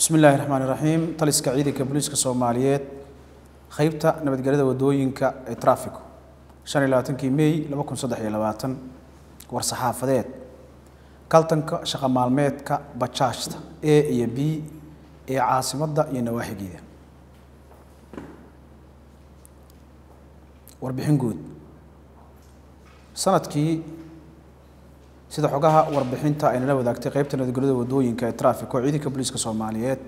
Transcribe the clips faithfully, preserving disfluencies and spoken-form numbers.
بسم الله الرحمن الرحيم تلسك عيدك بوليسك الصوماليات خيبتا نبتقاليدا ودوينك ترافيكو شان اللواتن كيمي لباكم صدحي اللواتن ورصحافدات كالتنك شاق مالميتك باتشاشتا A إيا B إيا عاصمدا إيا نواحي جيدا واربحين قود سندكي sida xogaha warbixinta ay la wadaagtay qaybta nabadgelyada wadooyinka ee traafiko ciidanka booliska Soomaaliyeed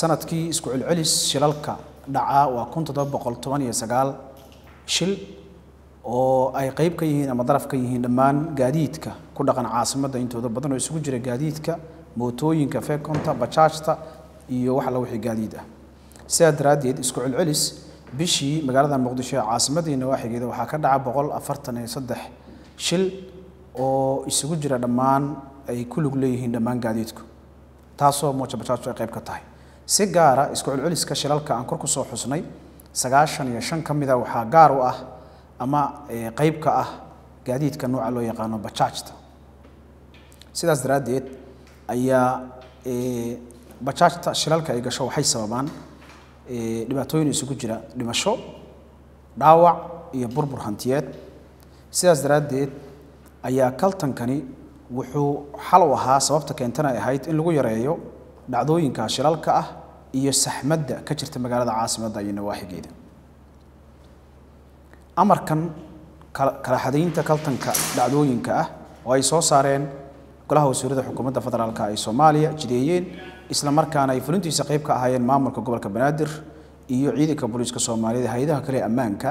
sanadkii isku celcelis shilalka dhaca waa kun toddoba boqol toban iyo sagaal shil oo ay qayb ka yihiin ama daraf ka yihiin dhammaan gaadiidka ku dhaqan caasimadda intooda badan oo isugu jira gaadiidka mootooyinka feekonta bajaajta iyo wax la wixii gaadiid ah sida daraadeed isku celcelis bishii magaalada Muqdisho ee caasimadda nawaaxigeeda waxa ka dhaca boqol afartan iyo saddex shil oo isugu jira dhamaan ay ku lug leeyihiin dhamaan gaadiidku taasoo moojabajaajtu ay qayb ka tahay si gaara isku culculiska shilalka aan kor ku soo xusnay sagaashan iyo shan kamida waxa gaar u ah ama qayb ka ah gaadiidka nooca loo yaqaan bajaajta sidaas daraadeed ayaa ee bajaajta shilalka ay gasho waxay sababaan ee dhibaatooyin isugu jira dhimasho dhaawac iyo burbur hantiyeed sidaas daraadeed ayaa kaltankani wuxuu xal u ahaa sababta keentana ahayd in lagu yareeyo dhacdooyinka shilalka ah iyo saxmadda ka jirta magaalada caasimadda iyo nawaaxigeeda amarkan kala xadaynta kaltanka dhacdooyinka ah oo ay soo saareen golaha wasiirada xukuumadda federaalka ee Soomaaliya jideeyeen isla markaana ay fulintiisa qayb ka ahaayeen maamulka gobolka Banaadir iyo ciidanka booliska Soomaaliyeed hay'adaha kale ee ammaanka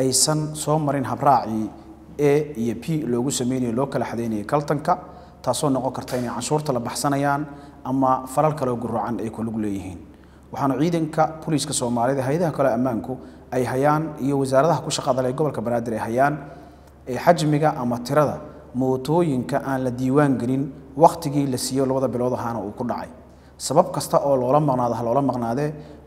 aysan soo marin habraaci ee yapi loogu sameeyay local xadeynay kaltanka taasoo noqon karta in cashuurta la baxsanayaan ama faral kale oo guraacan ay ku lug leeyihiin waxaana ciidanka booliska Soomaaliyeed hay'adaha kale ammaanku ay hayaan iyo wasaaradaha ku shaqada leh gobolka Banaadir ay hayaan ee xajmiga ama tirada mootooyinka aan la diiwaan galin waqtigii la siiyo labada bilood ahaana uu ku dhacay sabab kasta oo loola maqnaado hal loola maqnaade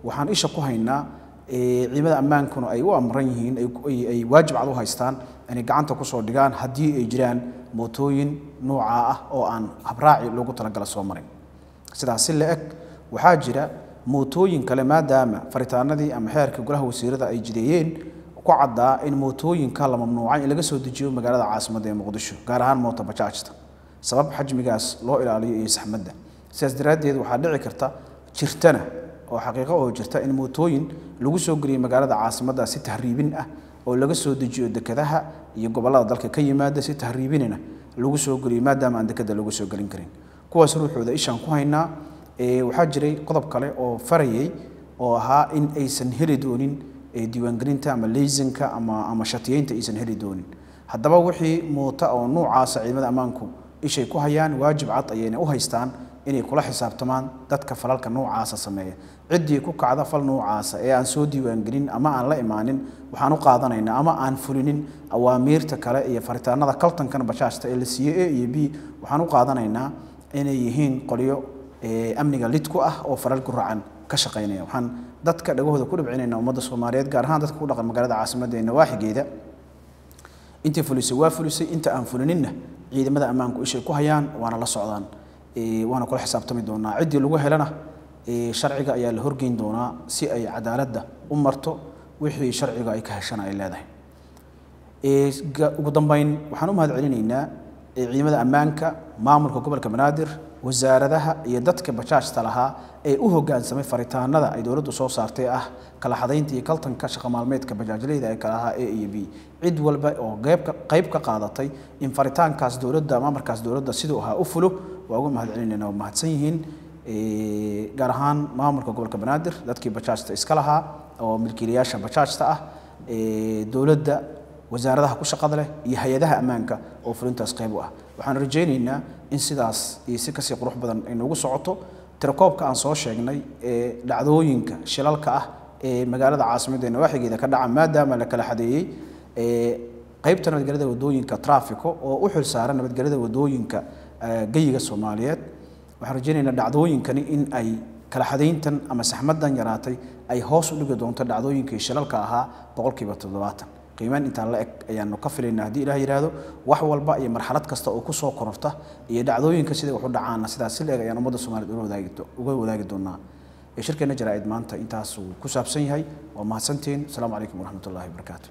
waxaan isha ku haynaa ee ciidamada ammaankuna ay u amran yihiin ay ay waajib cad u haystaan inay gacanta ku soo dhigaan hadii ay jiraan mootooyin nooca ah oo aan habraaci loogu talagalay Soomaaliya sidaas la eg waxa jira mootooyin kale maadaama faritaanadii ama xeerka golaha wasiirada ay jideeyeen ku cadaa in mootooyinka la mamnuucay in laga soo dejiyo magaalada caasimadda ee Muqdisho gaar ahaan mooto bajaajta sabab xajmigaas loo ilaaliyo iyo saxmadda sidaas daraadeed waxa dhici karta jirtana oo xaqiiqo oo jirta in mootooyin lagu soo gariyo magaalada caasimadda si tahriibin ah oo laga soo dejiyo dekedaha iyo gobolada dalka ka yimaada si tahriibinina lagu soo gariyo maadaama aan dekeda lagu soo galin karin kuwaas ruuxooda ishaan ku haynaa ee waxa jiray qodob kale oo farayay oo ahaa in aysan heli doonin diiwaan gelinta ama leesinka ama ama shatiyeynta aysan heli doonin haddaba wixii mooto oo noocaas ciidamada ammaanku ishay ku hayaan waajib cad ayayna u haystaan inay kula xisaabtamaan dadka falalka noocaas sameeya cidii ku kacda fal noocaas ee aan soo diiwaan gelin ama aan la imaanin waxaan u qaadanaynaa ama aan fulinin awaamirta kale iyo faritaanada kaltankan bajaajta ee la siiyay ee B waxaan u qaadanaynaa inay yihiin qoliyo ee amniga lid ku ah oo faral guraacan ka shaqeynaya waxaan dadka dhagahooda ku dhibcinaynaa umada Soomaaliyeed gaar ahaan dadka ku dhaqan magaalada caasimadda ee nawaaxigeeda inta fulisay waa fulisay inta aan fulininna ciidamada ammaanku ishay ku hayaan waana la socdaan ee waana kula xisaabtami doonaa cidii lagu helana ee sharciiga ayaa la horgeyn doonaa si ay cadaaladda u marto wixii sharciiga ay ka heshana ay leedahay ee ugu dambeyn waxaan u mahad celinaynaa ciidamada ammaanka maamulka gobolka Banaadir وزاردها يدتك بشاش تلها أي أوه جان سمي فريتان هذا أي دولة صوص صارتي أه كلا حدين تي كلتن كش خمالميت كبجاجلي ده كلاها أي أي بي عد والب أو جيب قيب كقاضتي إن فريتان كاس دولة ده ما مركز دولة ده سيدوها أوفلو وأقوم هذا علينا وما هتسينهن جرهان ما مركز قبل كبنادر دتك بشاش تسكلها أو ملكيرياشة بشاش تأه دولة ده وزاردها كوش قاضله يهيدها أمانك أو فرنتاس قيبوها وحن رجينا إن سداس يسكس يقروح بدن إنه جو صعته تركوب كأن صوش يعني لعذوينك شلال كأه مجال العاصمة ده واحد إذا كان عم مادة ملك الحديقي قيبتنا بتجرده ودوينك ترافيكو وأحول سارنا بتجرده ودوينك جيجا الصوماليات وحن رجينا لعذوينك إن أي كالحدين تن أما سحمدا جراتي أي هوس اللي جدون تلعذوينك شلال كأها بقول كيبت الضباطن qiiman inta la eg ayaan kafilina hadii ilaahay yiraahdo wax walba iyo marxalad kasta oo ku soo kororta iyo dhacdooyinka sida wax u dhacaan sidaas ilaahay ayaan umada Soomaaliyeed uga wadaagto uga wadaagi doonaa ee shirkana jaraa'id maanta intaas ku saabsan yahay waa mahadsantiin assalamu alaykum wa rahmatullahi wa barakaatuh